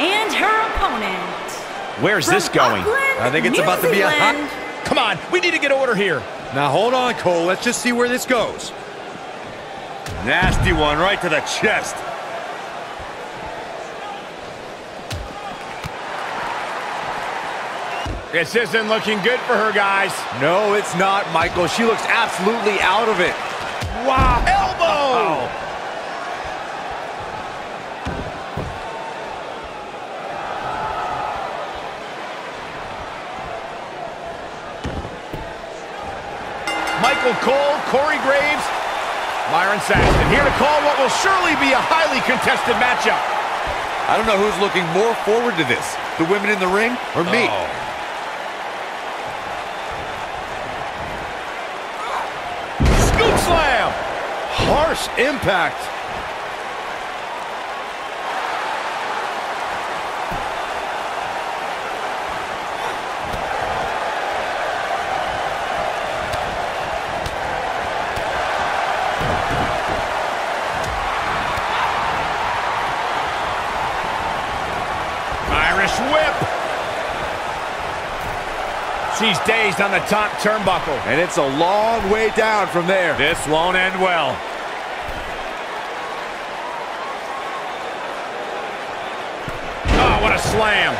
and her opponent. Where's this going? Auckland, I think it's about to be a hot... Come on, we need to get order here. Now hold on, Cole. Let's just see where this goes. Nasty one right to the chest. This isn't looking good for her, guys. No, it's not, Michael. She looks absolutely out of it. Wow. Elbow! Uh-oh. Michael Cole, Corey Graves, Myron Saxton here to call what will surely be a highly contested matchup. I don't know who's looking more forward to this, the women in the ring or me. Oh. Slam! Harsh impact. Irish whip. She's dazed on the top turnbuckle. And it's a long way down from there. This won't end well. Oh, what a slam.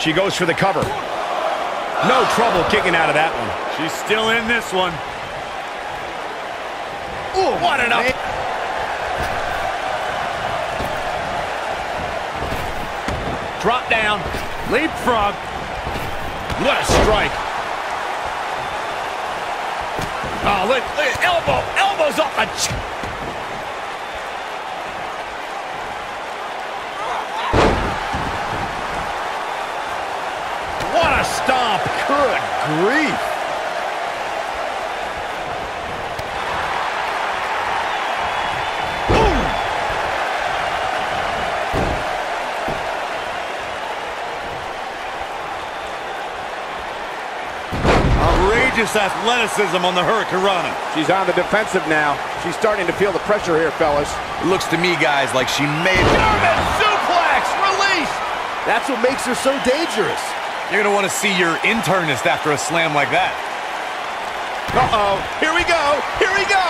She goes for the cover. No trouble kicking out of that one. She's still in this one. Ooh, what an up. Drop down, leapfrog. What a strike. Oh, look, elbow, elbows up. What a stomp. Good grief. Just athleticism on the Hurricanrana. She's on the defensive now. She's starting to feel the pressure here, fellas. It looks to me, guys, like she may have... German suplex! Release! That's what makes her so dangerous. You're going to want to see your internist after a slam like that. Uh-oh. Here we go. Here we go.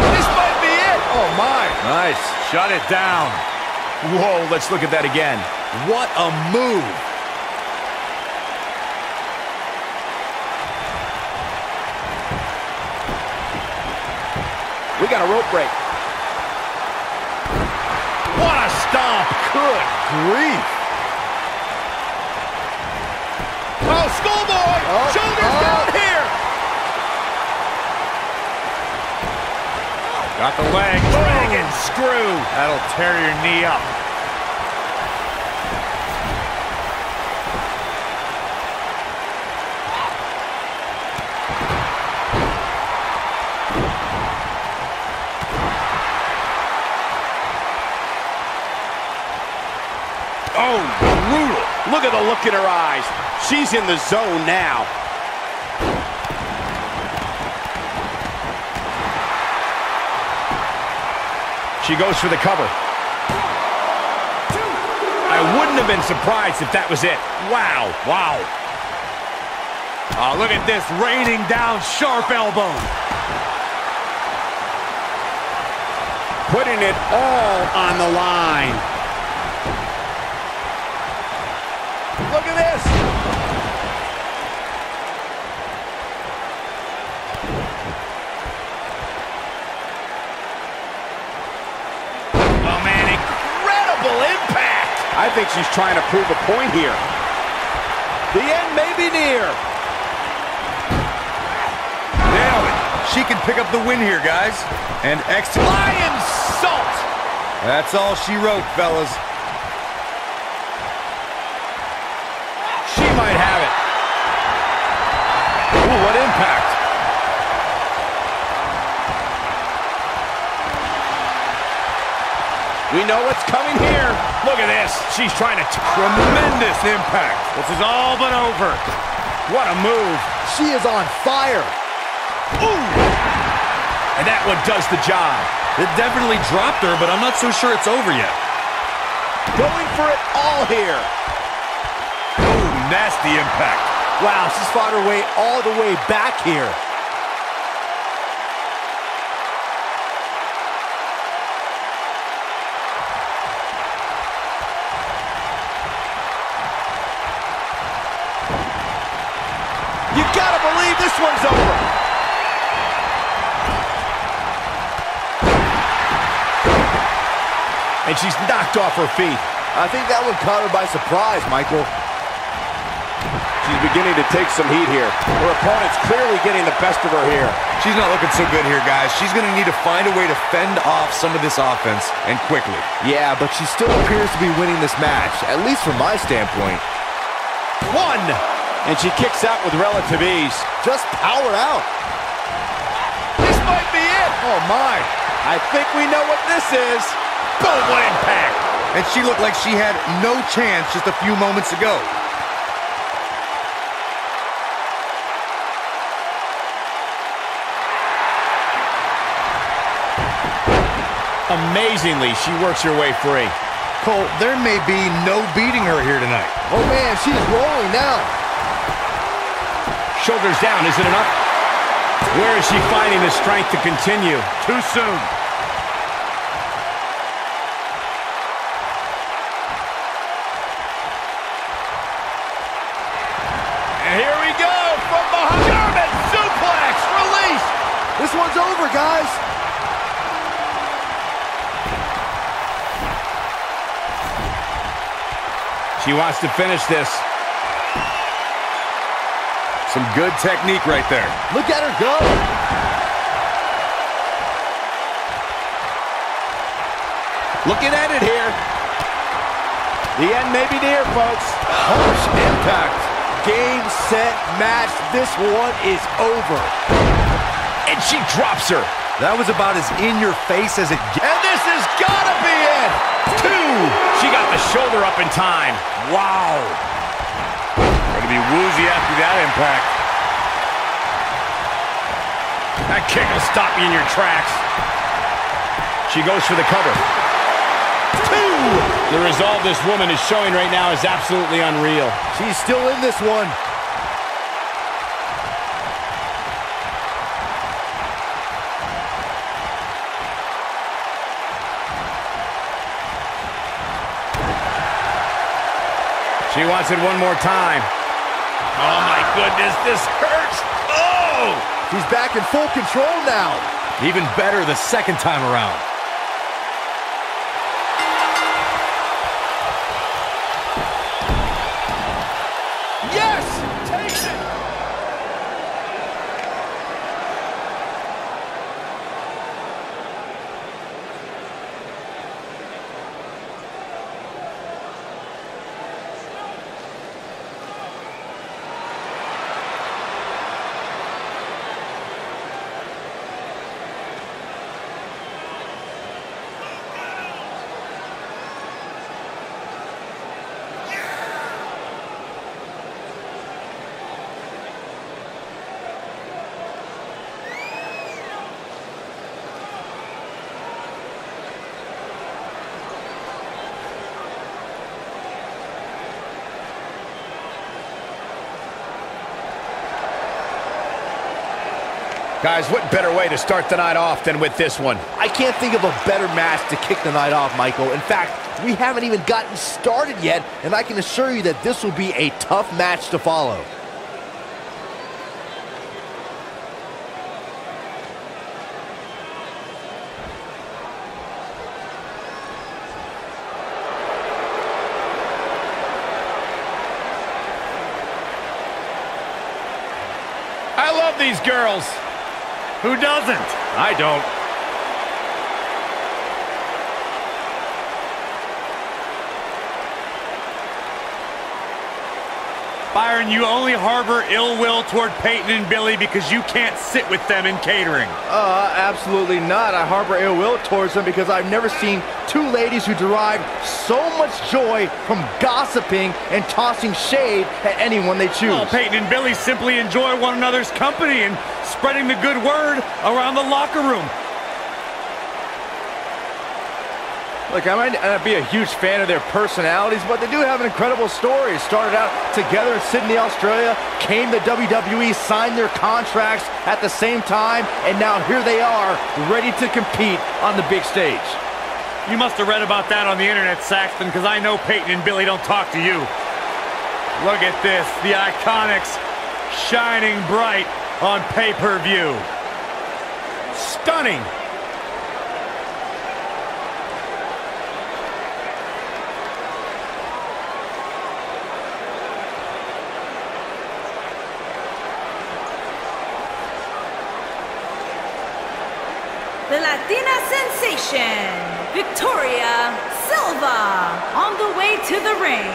This might be it. Oh, my. Nice. Shut it down. Whoa, let's look at that again. What a move. We got a rope break. What a stomp. Good grief. Oh, schoolboy. Oh, shoulders down here. Got the leg. Dragon screw. That'll tear your knee up. Oh, brutal. Look at the look in her eyes. She's in the zone now. She goes for the cover. I wouldn't have been surprised if that was it. Wow, wow. Oh, look at this, raining down sharp elbow. Putting it all on the line. Look at this! Oh, man, incredible impact! I think she's trying to prove a point here. The end may be near. Nailed it. She can pick up the win here, guys. And Lion salt! That's all she wrote, fellas. Might have it. Ooh, what impact. We know what's coming here. Look at this. She's trying to... Tremendous impact. This is all but over. What a move. She is on fire. Ooh. And that one does the job. It definitely dropped her, but I'm not so sure it's over yet. Going for it all here. Oh, nasty impact. Wow, she's fought her way all the way back here. You gotta believe this one's over. And she's knocked off her feet. I think that one caught her by surprise, Michael. She's beginning to take some heat here. Her opponent's clearly getting the best of her here. She's not looking so good here, guys. She's gonna need to find a way to fend off some of this offense, and quickly. Yeah, but she still appears to be winning this match, at least from my standpoint. One! And she kicks out with relative ease. Just power out. This might be it. Oh, my. I think we know what this is. Boom, what impact. And she looked like she had no chance just a few moments ago. Amazingly, she works her way free. Cole, there may be no beating her here tonight. Oh, man, she's rolling now. Shoulders down, is it enough? Where is she finding the strength to continue? Too soon. And here we go from behind. German suplex release. This one's over, guys. She wants to finish this. Some good technique right there. Look at her go. Looking at it here. The end may be near, folks. Harsh impact. Game, set, match. This one is over. And she drops her. That was about as in your face as it gets. And this has got to be it. Two. She got the shoulder up in time. Wow. Be woozy after that impact. That kick will stop you in your tracks. She goes for the cover. Two! The resolve this woman is showing right now is absolutely unreal. She's still in this one. She wants it one more time. Oh, my goodness, this hurts. Oh! He's back in full control now. Even better the second time around. Yes! Takes it! Guys, what better way to start the night off than with this one? I can't think of a better match to kick the night off, Michael. In fact, we haven't even gotten started yet, and I can assure you that this will be a tough match to follow. I love these girls. Who doesn't? I don't. Byron, you only harbor ill will toward Peyton and Billy because you can't sit with them in catering. Absolutely not. I harbor ill will towards them because I've never seen two ladies who derive so much joy from gossiping and tossing shade at anyone they choose. Oh, Peyton and Billy simply enjoy one another's company and spreading the good word around the locker room. Look, I might not be a huge fan of their personalities, but they do have an incredible story. Started out together in Sydney, Australia, came to WWE, signed their contracts at the same time, and now here they are, ready to compete on the big stage. You must have read about that on the internet, Saxton, because I know Peyton and Billy don't talk to you. Look at this, the IIconics shining bright on pay-per-view. Stunning. The Latina Sensation, Victoria Silva, on the way to the ring.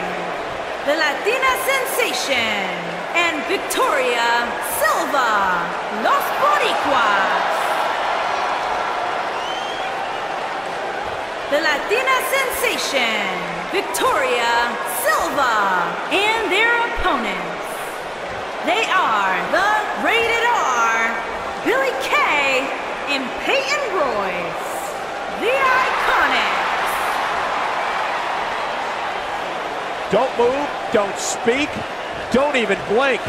The Latina Sensation and Victoria Silva, Los Boricuas. The Latina Sensation, Victoria Silva, and their opponents. They are the Rated R, Billy Kay, and Peyton Royce, the IIconics. Don't move, don't speak, don't even blink.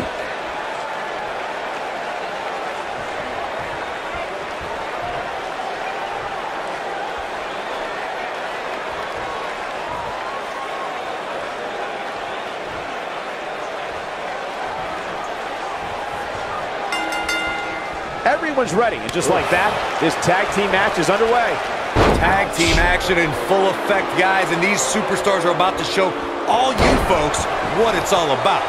Everyone's ready, and just like that, this tag team match is underway. Tag team action in full effect, guys, and these superstars are about to show all you folks what it's all about.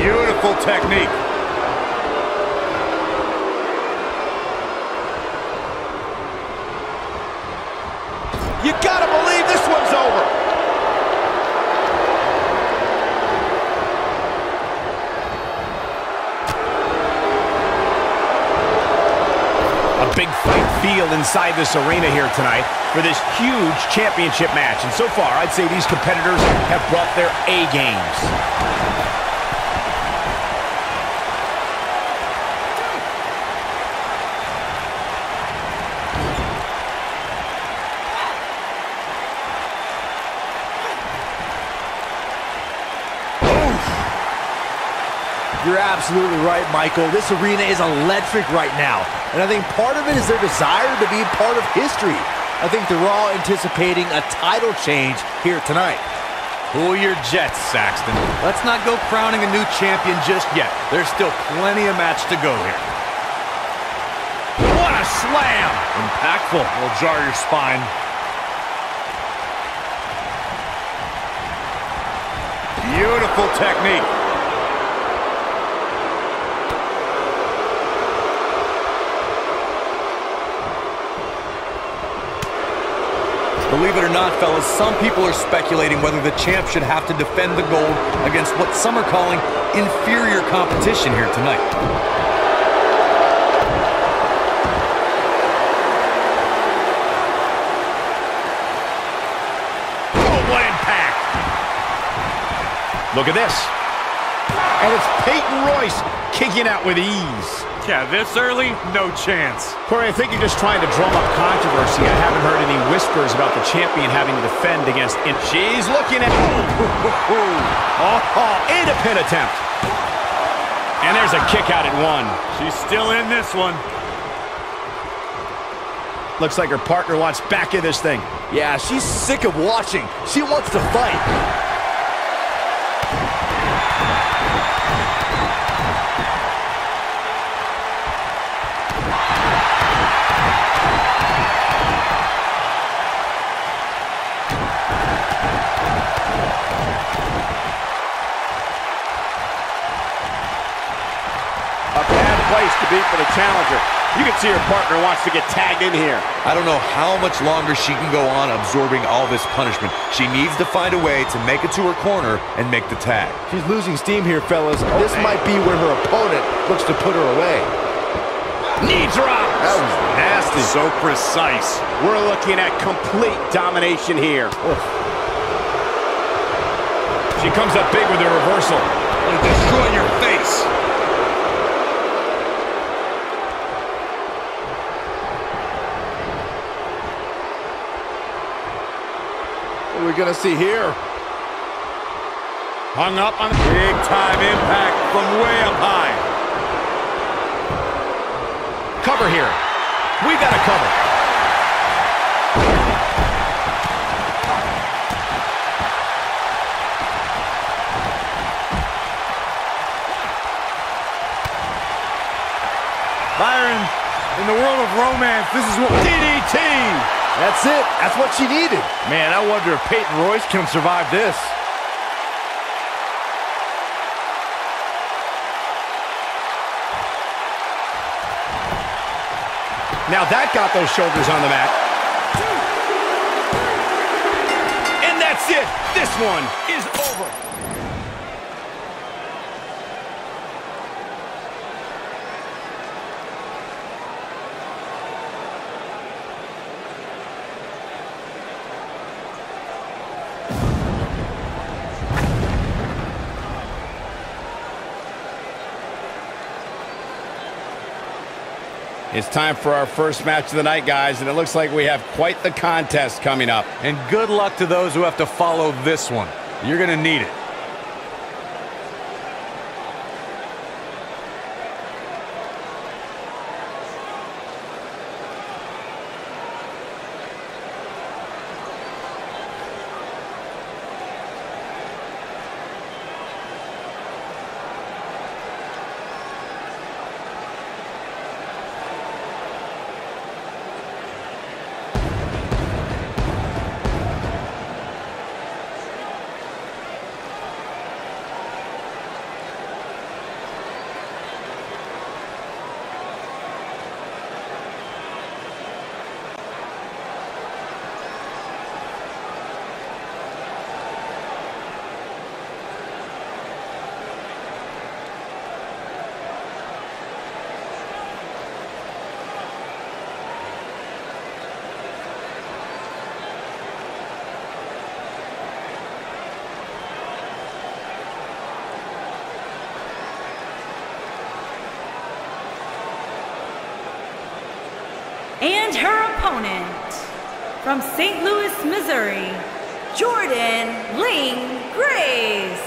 Beautiful technique. You gotta believe this one's over. A big fight feel inside this arena here tonight for this huge championship match. And so far, I'd say these competitors have brought their A games. You're absolutely right, Michael. This arena is electric right now. And I think part of it is their desire to be part of history. I think they're all anticipating a title change here tonight. Cool your jets, Saxton. Let's not go crowning a new champion just yet. There's still plenty of match to go here. What a slam! Impactful. Will jar your spine. Beautiful technique. Believe it or not, fellas, some people are speculating whether the champ should have to defend the gold against what some are calling inferior competition here tonight. Oh, what impact! Look at this. And it's Peyton Royce kicking out with ease. Yeah, this early, no chance. Corey, I think you're just trying to drum up controversy. I haven't heard any whispers about the champion having to defend against him. She's looking at... Oh, in a pin attempt. And there's a kick out at one. She's still in this one. Looks like her partner wants back in this thing. Yeah, she's sick of watching. She wants to fight. To be for the challenger. You can see her partner wants to get tagged in here. I don't know how much longer she can go on absorbing all this punishment. She needs to find a way to make it to her corner and make the tag. She's losing steam here, fellas. Oh, this might be where her opponent looks to put her away. Knee drop. That was nasty. So precise. We're looking at complete domination here. Oof. She comes up big with a reversal. It'll destroy your face. We're gonna see here. Hung up on big time impact from way up high. Cover here. We got a cover. Byron, in the world of romance, this is what DDT. That's it. That's what she needed. Man, I wonder if Peyton Royce can survive this. Now that got those shoulders on the mat. And that's it. This one is over. It's time for our first match of the night, guys, and it looks like we have quite the contest coming up. And good luck to those who have to follow this one. You're going to need it. And her opponent, from St. Louis, Missouri, Jordynne Grace.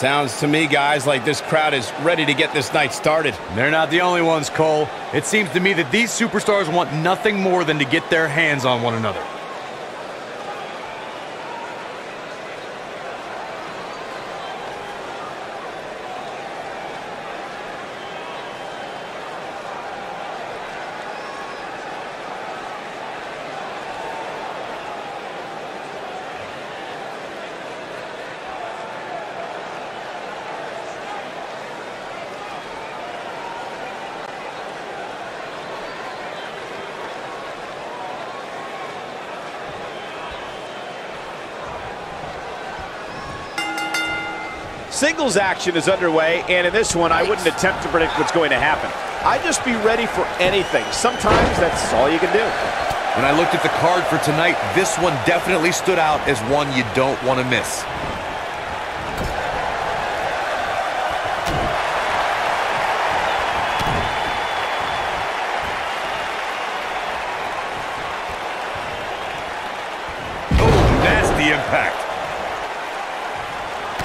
Sounds to me, guys, like this crowd is ready to get this night started. They're not the only ones, Cole. It seems to me that these superstars want nothing more than to get their hands on one another. Singles action is underway, and in this one, I wouldn't attempt to predict what's going to happen. I'd just be ready for anything. Sometimes that's all you can do. When I looked at the card for tonight, this one definitely stood out as one you don't want to miss.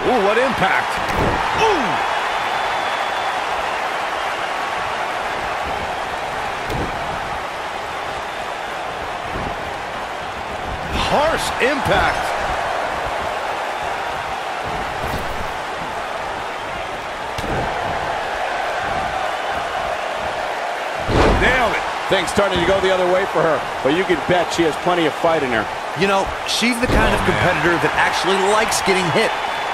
Ooh, what impact. Ooh! Harsh impact. Nailed it. Things starting to go the other way for her, but you can bet she has plenty of fight in her. You know, she's the kind of competitor that actually likes getting hit.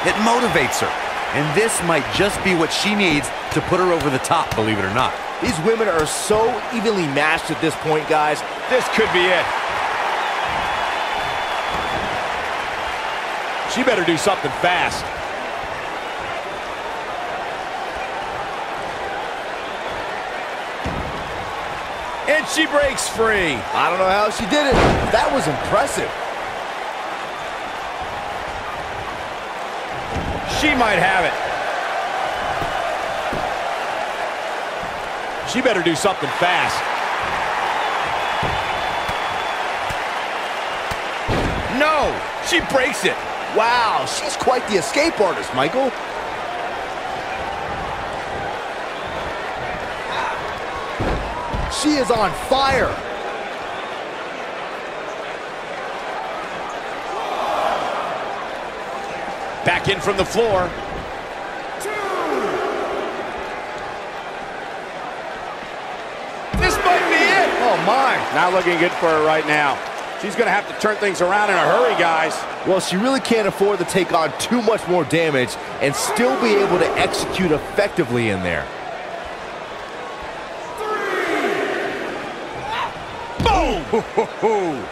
It motivates her. And this might just be what she needs to put her over the top, believe it or not. These women are so evenly matched at this point, guys. This could be it. She better do something fast. And she breaks free. I don't know how she did it. That was impressive. She might have it. She better do something fast. No, she breaks it. Wow, she's quite the escape artist, Michael. She is on fire. Back in from the floor. Two. This might be it. Oh, my. Not looking good for her right now. She's going to have to turn things around in a hurry, guys. Well, she really can't afford to take on too much more damage and still be able to execute effectively in there. Three. Boom! Ho, ho, ho.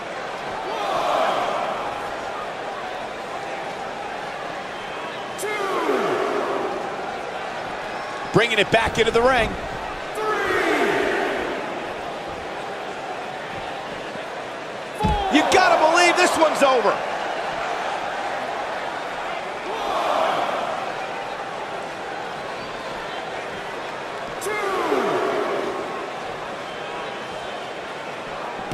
Two. Bringing it back into the ring. This one's over. One. Two.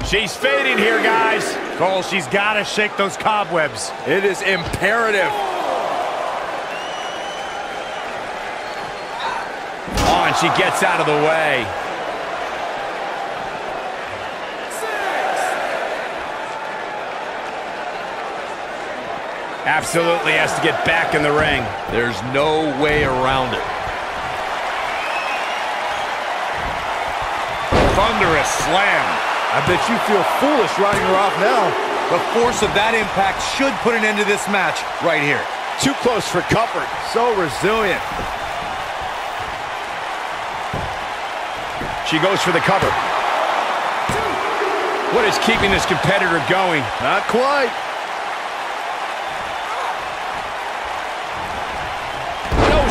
She's fading here, guys. Cole, she's got to shake those cobwebs. It is imperative. Oh, and she gets out of the way. Absolutely has to get back in the ring. There's no way around it. Thunderous slam. I bet you feel foolish riding her off now. The force of that impact should put an end to this match right here. Too close for comfort. So resilient. She goes for the cover. What is keeping this competitor going? Not quite.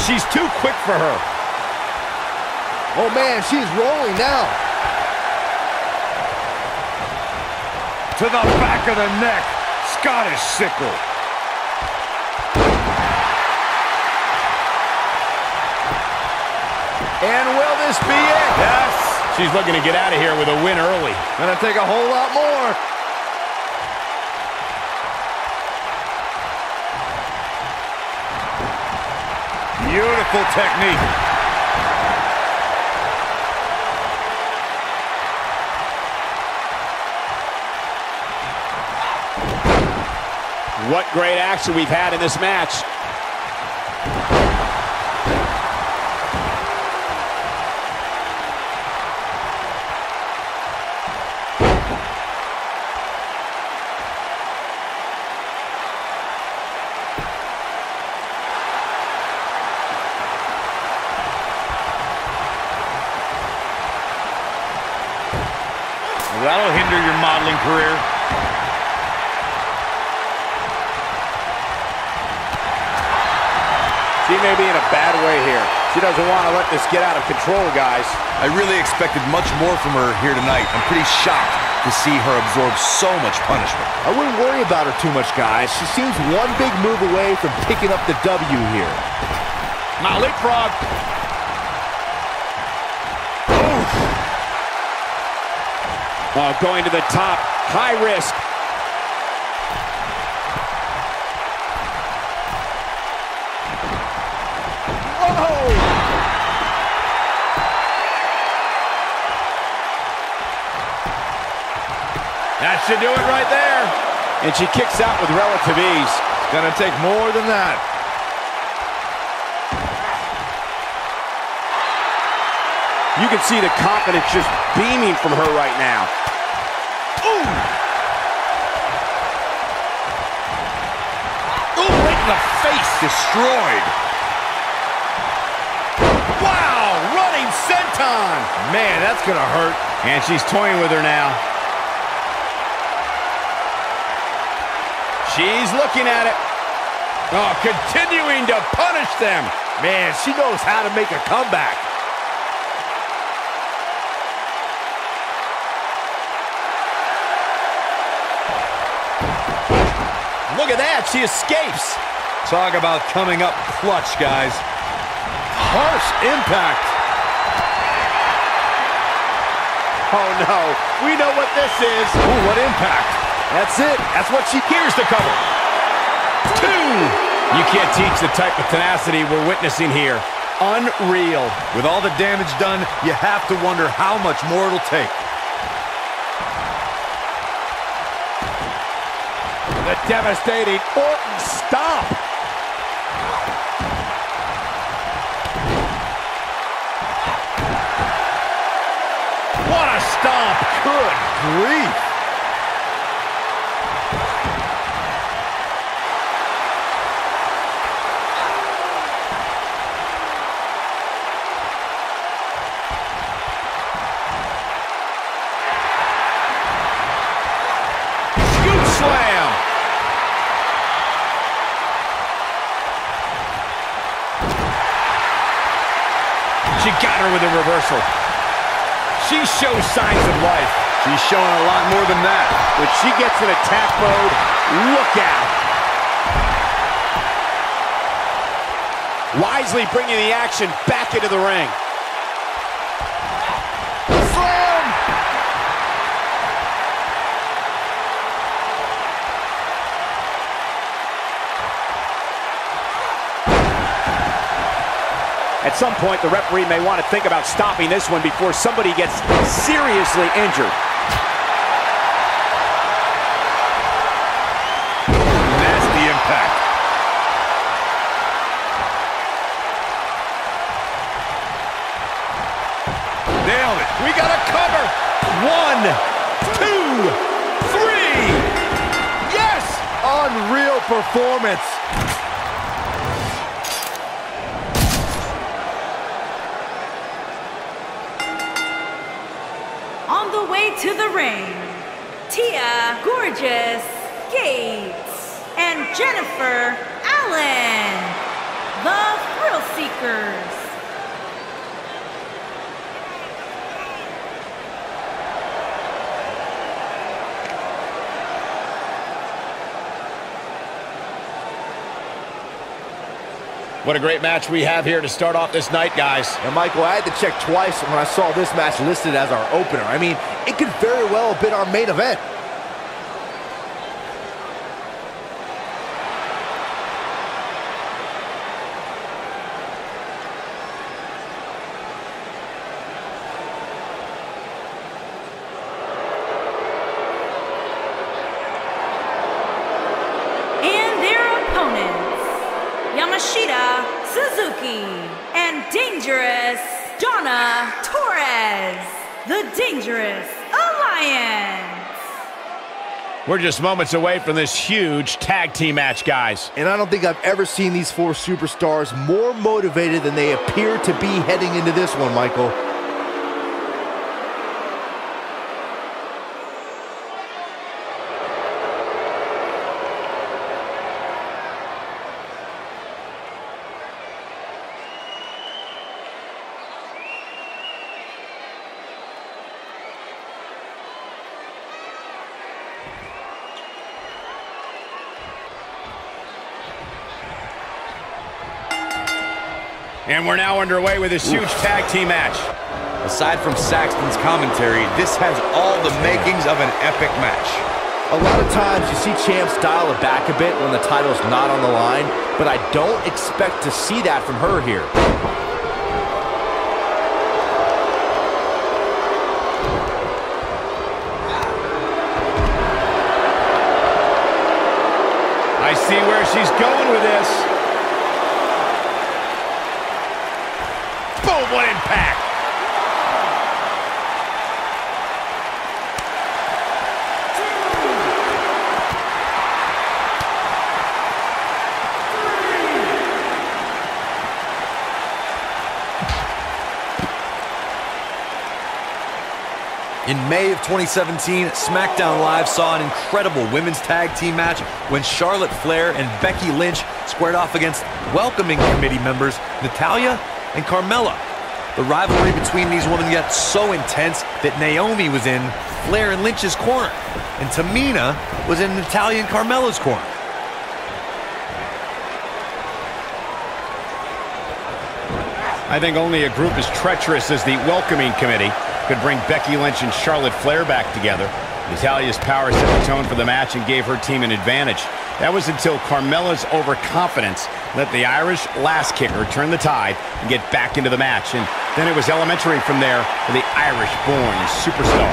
She's too quick for her. Oh, man, she's rolling now. To the back of the neck. Scottish sickle. And will this be it? Yes. She's looking to get out of here with a win early. Gonna take a whole lot more. Beautiful technique. What great action we've had in this match. That'll hinder your modeling career. She may be in a bad way here. She doesn't want to let this get out of control, guys. I really expected much more from her here tonight. I'm pretty shocked to see her absorb so much punishment. I wouldn't worry about her too much, guys. She seems one big move away from picking up the W here. Now, leapfrog. Oh, going to the top, high risk. should do it right there. And she kicks out with relative ease. It's gonna take more than that. You can see the confidence just beaming from her right now. Ooh! Ooh, right in the face, destroyed. Wow, running senton. Man, that's gonna hurt. And she's toying with her now. She's looking at it. Oh, continuing to punish them. Man, she knows how to make a comeback. Look at that, she escapes. Talk about coming up clutch, guys. Harsh impact. Oh no, we know what this is. Ooh, what impact. That's it, that's what she gears to cover. Two. You can't teach the type of tenacity we're witnessing here. Unreal. With all the damage done, you have to wonder how much more it'll take. The devastating Orton stomp. What a stomp. Good grief. She got her with a reversal. She shows signs of life. She's showing a lot more than that. When she gets in attack mode, look out. Wisely bringing the action back into the ring. Slam! At some point, the referee may want to think about stopping this one before somebody gets seriously injured. Nasty impact. Nailed it. We got a cover. 1, 2, 3. Yes! Unreal performance. To the ring, Tia Gorgeous Gates and Jennifer Allen, the Thrill Seekers. What a great match we have here to start off this night, guys. And Michael, I had to check twice when I saw this match listed as our opener. I mean, it could very well have been our main event. We're just moments away from this huge tag team match, guys. And I don't think I've ever seen these four superstars more motivated than they appear to be heading into this one, Michael. And we're now underway with this huge tag team match. Aside from Saxton's commentary, this has all the makings of an epic match. A lot of times you see champs dial it back a bit when the title's not on the line, but I don't expect to see that from her here. she's going with this. Boom, what impact. In May of 2017, SmackDown Live saw an incredible women's tag team match when Charlotte Flair and Becky Lynch squared off against welcoming committee members Natalia and Carmella. The rivalry between these women got so intense that Naomi was in Flair and Lynch's corner, and Tamina was in Natalia and Carmella's corner. I think only a group as treacherous as the welcoming committee could bring Becky Lynch and Charlotte Flair back together. Natalia's power set the tone for the match and gave her team an advantage. That was until Carmella's overconfidence let the Irish last kicker turn the tide and get back into the match. And then it was elementary from there for the Irish-born superstar.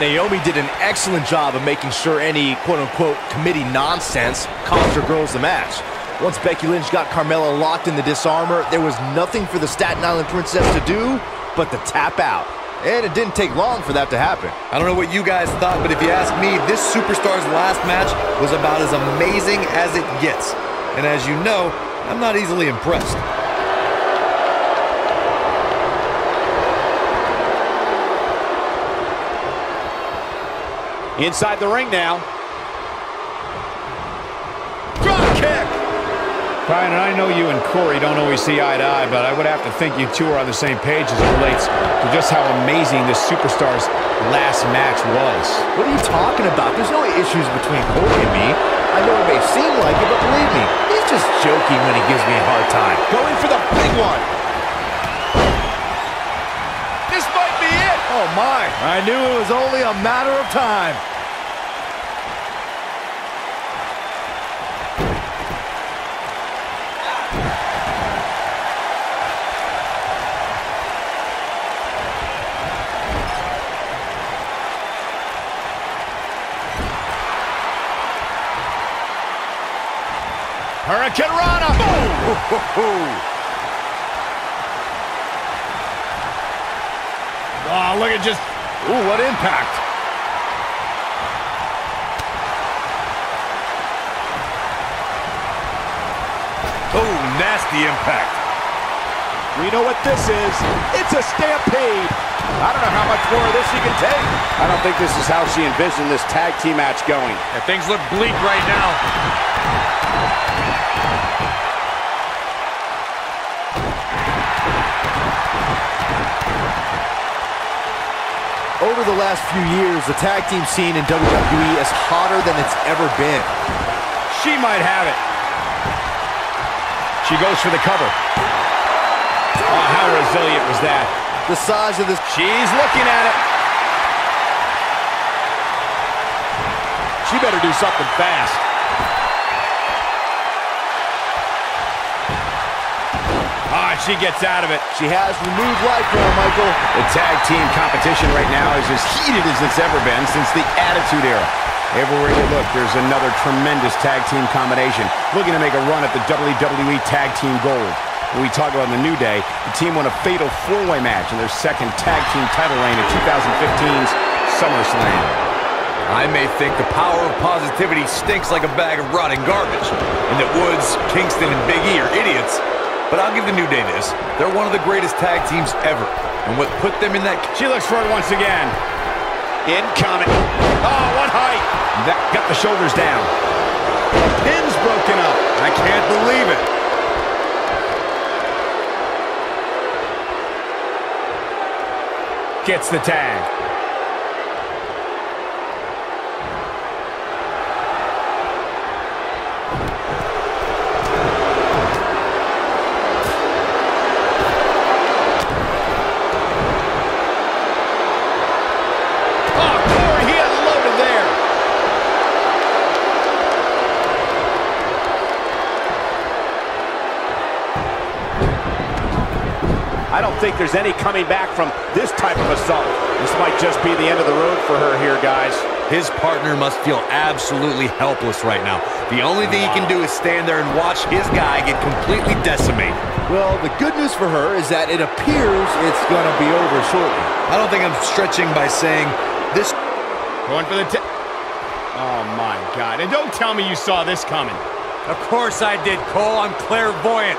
Naomi did an excellent job of making sure any quote-unquote committee nonsense cost her girls the match. Once Becky Lynch got Carmella locked in the disarmor, there was nothing for the Staten Island princess to do but to tap out. And it didn't take long for that to happen. I don't know what you guys thought, but if you ask me, this superstar's last match was about as amazing as it gets. And as you know, I'm not easily impressed. Inside the ring now. Drop kick! Brian, I know you and Corey don't always see eye to eye, but I would have to think you two are on the same page as it relates to just how amazing this superstar's last match was. What are you talking about? There's no issues between Corey and me. I know it may seem like it, but believe me, he's just joking when he gives me a hard time. Going for the big one. This might be it. Oh, my. I knew it was only a matter of time. Hurricane Rana! Boom! Ho, ho, ho. Oh, look at just... Ooh, what impact! Oh, nasty impact. We know what this is. It's a stampede. I don't know how much more of this she can take. I don't think this is how she envisioned this tag team match going. Yeah, things look bleak right now. Over the last few years, the tag team scene in WWE is hotter than it's ever been. She might have it. She goes for the cover. Oh, how resilient was that? The size of this... She's looking at it. She better do something fast. She gets out of it. She has removed life now, Michael. The tag team competition right now is as heated as it's ever been since the Attitude Era. Everywhere you look, there's another tremendous tag team combination looking to make a run at the WWE Tag Team Gold. When we talk about the New Day, the team won a fatal four-way match in their second tag team title reign at 2015's SummerSlam. I may think the power of positivity stinks like a bag of rotting garbage, and that Woods, Kingston, and Big E are idiots. But I'll give the New Day this. They're one of the greatest tag teams ever. And what put them in that... She looks for it once again. Incoming. Oh, what height. That got the shoulders down. The pin's broken up. I can't believe it. Gets the tag. I don't think there's any coming back from this type of assault. This might just be the end of the road for her here, guys. His partner must feel absolutely helpless right now. The only thing he can do is stand there and watch his guy get completely decimated. Well, the good news for her is that it appears it's going to be over shortly. I don't think I'm stretching by saying this. Going for the tip. Oh, my God. And don't tell me you saw this coming. Of course I did, Cole. I'm clairvoyant.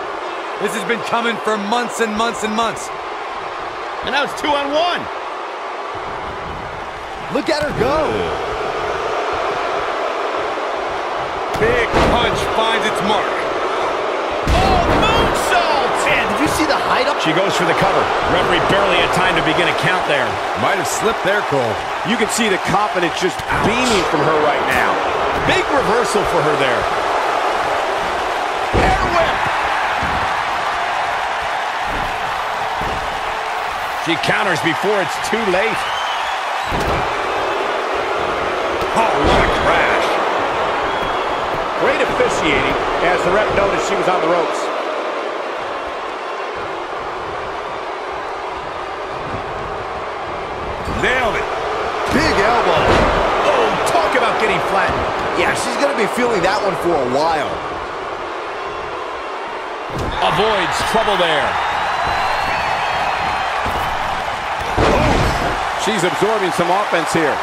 This has been coming for months and months and months. And now it's 2-on-1. Look at her go. Big punch finds its mark. Oh, moonsault! Man, did you see the height up? She goes for the cover. Referee barely had time to begin a count there. Might have slipped there, Cole. You can see the confidence just beaming from her right now. Big reversal for her there. She counters before it's too late. Oh, what a crash. Great officiating as the ref noticed she was on the ropes. Nailed it. Big elbow. Oh, talk about getting flattened. Yeah, she's going to be feeling that one for a while. Avoids trouble there. She's absorbing some offense here.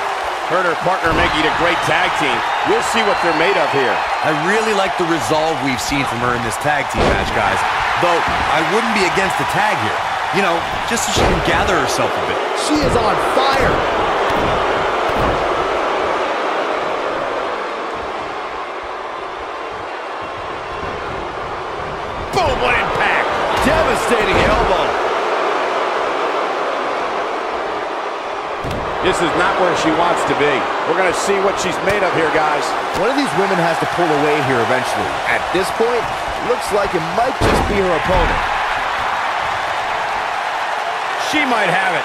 Her and her partner making a great tag team. We'll see what they're made of here. I really like the resolve we've seen from her in this tag team match, guys. Though, I wouldn't be against the tag here. You know, just so she can gather herself a bit. She is on fire. Boom, what impact. Devastating elbow. This is not where she wants to be. We're going to see what she's made of here, guys. One of these women has to pull away here eventually. At this point, looks like it might just be her opponent. She might have it.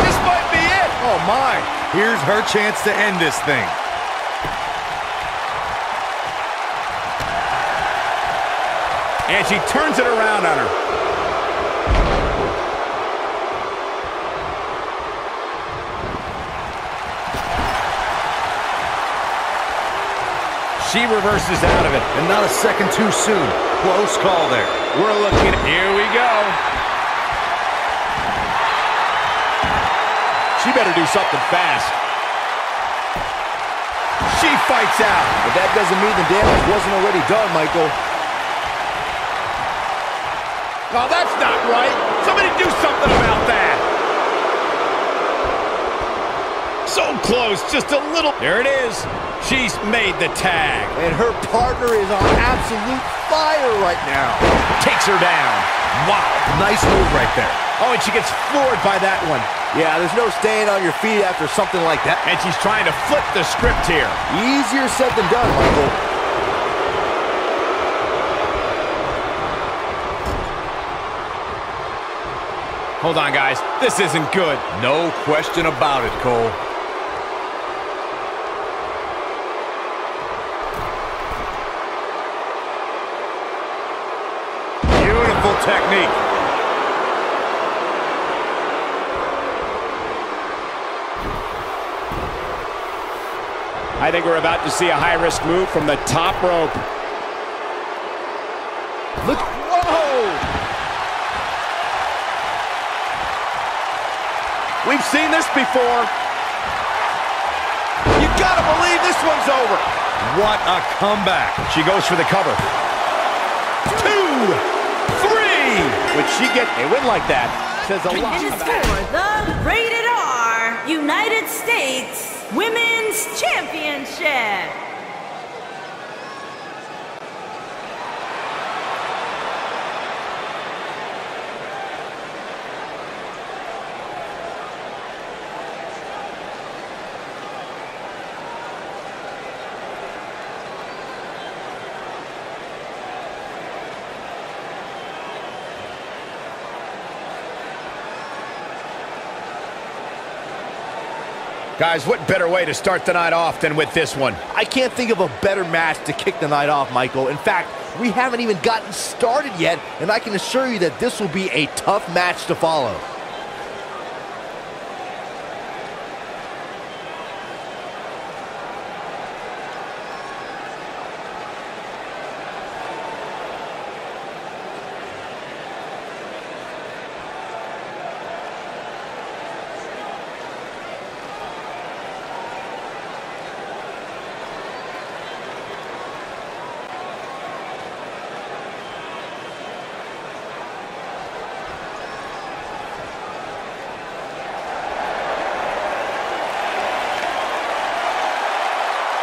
This might be it. Oh, my. Here's her chance to end this thing. And she turns it around on her. She reverses out of it, and not a second too soon. Close call there. We're looking. Here we go. She better do something fast. She fights out. But that doesn't mean the damage wasn't already done, Michael. No, that's not right. Somebody do something about that. So close, just a little. There it is. She's made the tag. And her partner is on absolute fire right now. Takes her down. Wow, nice move right there. Oh, and she gets floored by that one. Yeah, there's no staying on your feet after something like that. And she's trying to flip the script here. Easier said than done, Michael. Hold on, guys. This isn't good. No question about it, Cole. Technique. I think we're about to see a high-risk move from the top rope. Look. Whoa! We've seen this before. You gotta believe this one's over. What a comeback. She goes for the cover. 2, 3. Would she get a win like that? Says a lot. It is for the Rated R United States Women's Championship. Guys, what better way to start the night off than with this one? I can't think of a better match to kick the night off, Michael. In fact, we haven't even gotten started yet, and I can assure you that this will be a tough match to follow.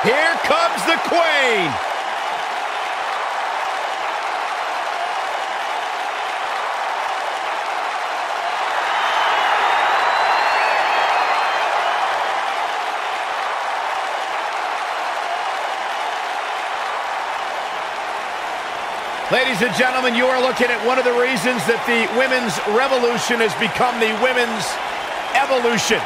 Here comes the Queen. Ladies and gentlemen, you are looking at one of the reasons that the women's revolution has become the women's evolution.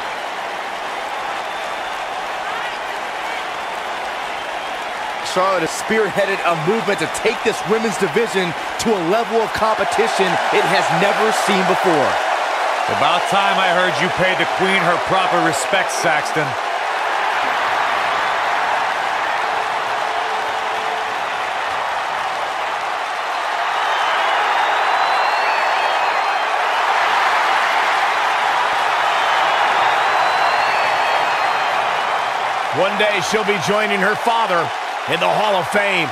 Charlotte has spearheaded a movement to take this women's division to a level of competition it has never seen before. About time I heard you paid the Queen her proper respect, Saxton. One day she'll be joining her father in the Hall of Fame.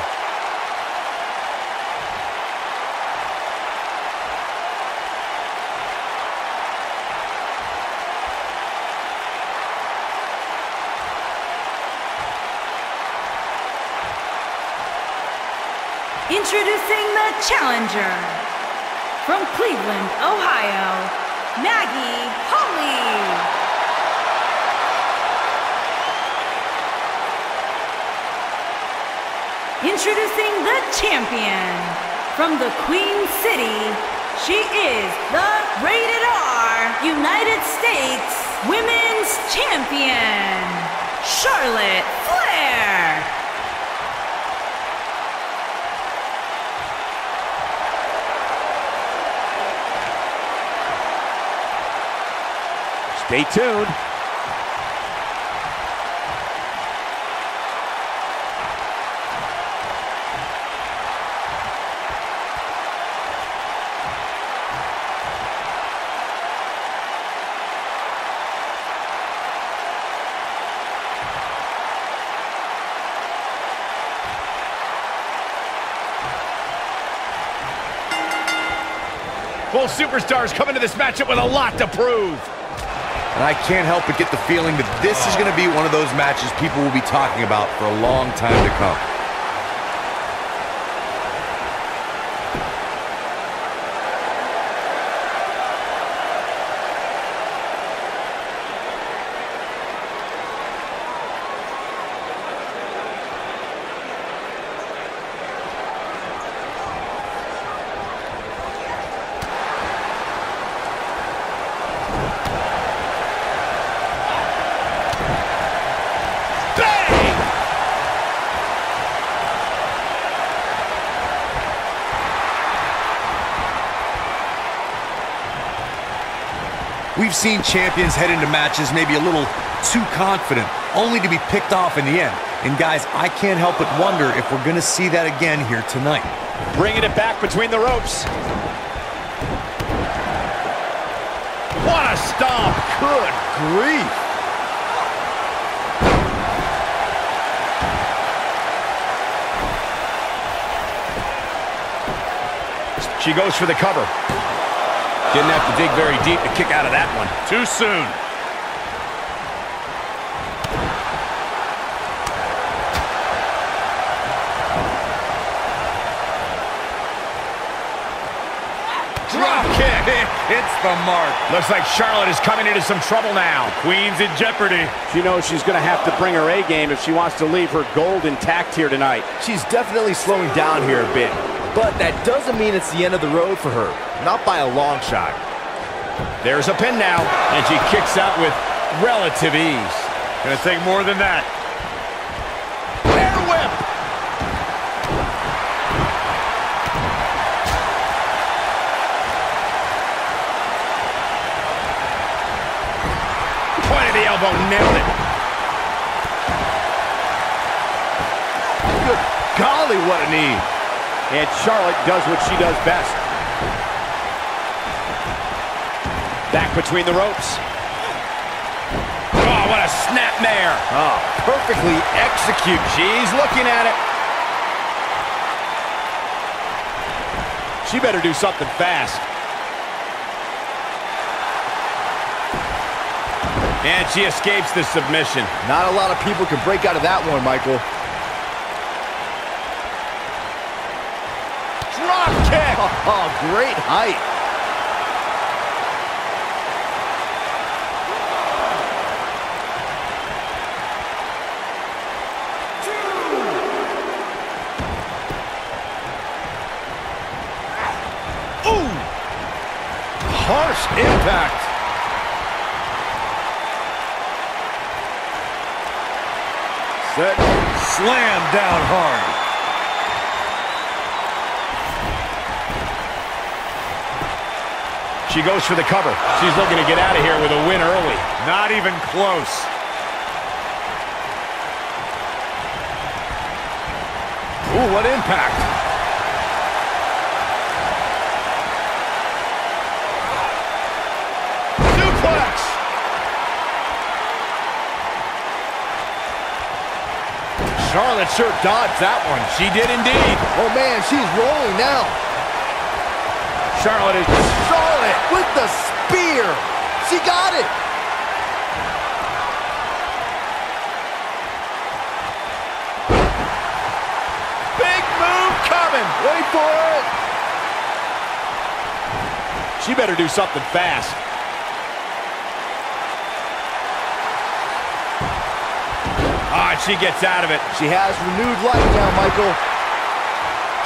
Introducing the challenger from Cleveland, Ohio, Molly Holly. Introducing the champion from the Queen City, she is the Rated R United States Women's Champion, Charlotte Flair. Stay tuned. Both superstars come into this matchup with a lot to prove. And I can't help but get the feeling that this is going to be one of those matches people will be talking about for a long time to come. We've seen champions head into matches maybe a little too confident, only to be picked off in the end. And guys, I can't help but wonder if we're going to see that again here tonight. Bringing it back between the ropes. What a stomp. Good grief. She goes for the cover. Didn't have to dig very deep to kick out of that one. Too soon. Drop kick. Hits the mark. Looks like Charlotte is coming into some trouble now. Queen's in jeopardy. She knows she's going to have to bring her A game if she wants to leave her gold intact here tonight. She's definitely slowing down here a bit. But that doesn't mean it's the end of the road for her. Not by a long shot. There's a pin now, and she kicks out with relative ease. Gonna take more than that. Bear whip! Point of the elbow, nailed it. Good golly, what a knee. And Charlotte does what she does best. Back between the ropes. Oh, what a snap there. Oh, perfectly executed. She's looking at it. She better do something fast. And she escapes the submission. Not a lot of people can break out of that one, Michael. Drop kick! Oh, great height. Harsh impact. Set. Slam down hard. She goes for the cover. She's looking to get out of here with a win early. Not even close. Ooh, what impact. Charlotte sure dodged that one. She did indeed. Oh, man, she's rolling now. Charlotte with the spear. She got it. Big move coming. Wait for it. She better do something fast. She gets out of it. She has renewed life now, Michael.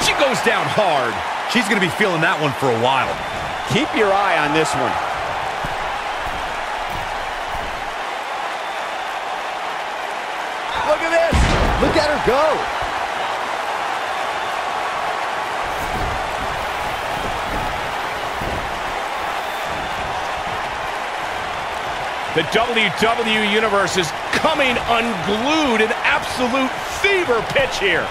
She goes down hard. She's going to be feeling that one for a while. Keep your eye on this one. Look at this. Look at her go. The WWE Universe is coming unglued, an absolute fever pitch here.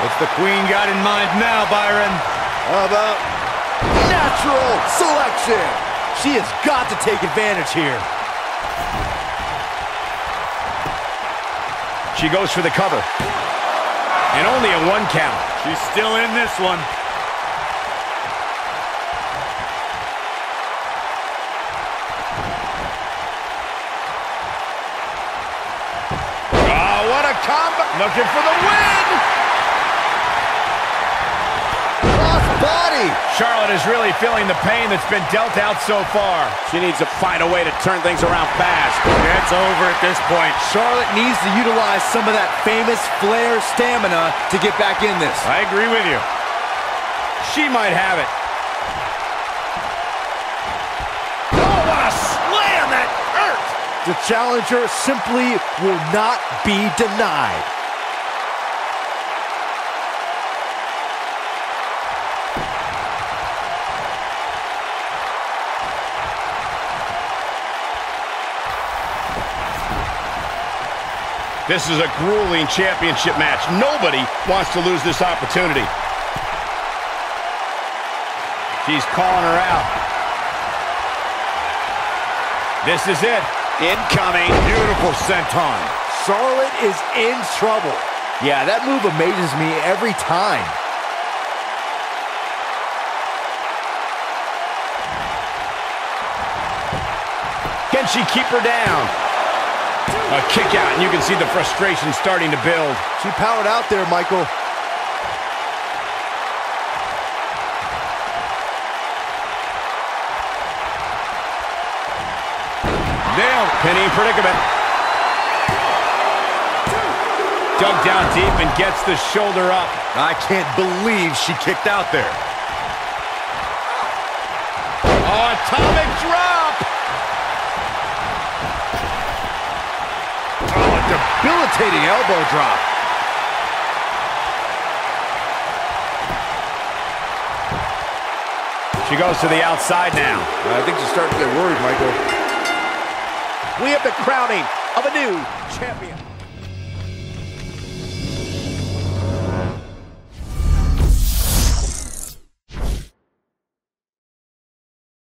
What's the Queen got in mind now, Byron? How about natural selection? She has got to take advantage here. She goes for the cover. And only a one count. She's still in this one. Oh, what a combo. Looking for the win. Charlotte is really feeling the pain that's been dealt out so far. She needs to find a way to turn things around fast. It's over at this point. Charlotte needs to utilize some of that famous Flair stamina to get back in this. I agree with you. She might have it. Oh, what a slam! That hurt! The challenger simply will not be denied. This is a grueling championship match. Nobody wants to lose this opportunity. She's calling her out. This is it. Incoming. Beautiful senton. Charlotte is in trouble. Yeah, that move amazes me every time. Can she keep her down? A kick out, and you can see the frustration starting to build. She powered out there, Michael. Nailed. Pinning predicament. Dug down deep and gets the shoulder up. I can't believe she kicked out there. Oh, atomic drop! Debilitating elbow drop. She goes to the outside now. I think she's starting to get worried, Michael. We have the crowning of a new champion.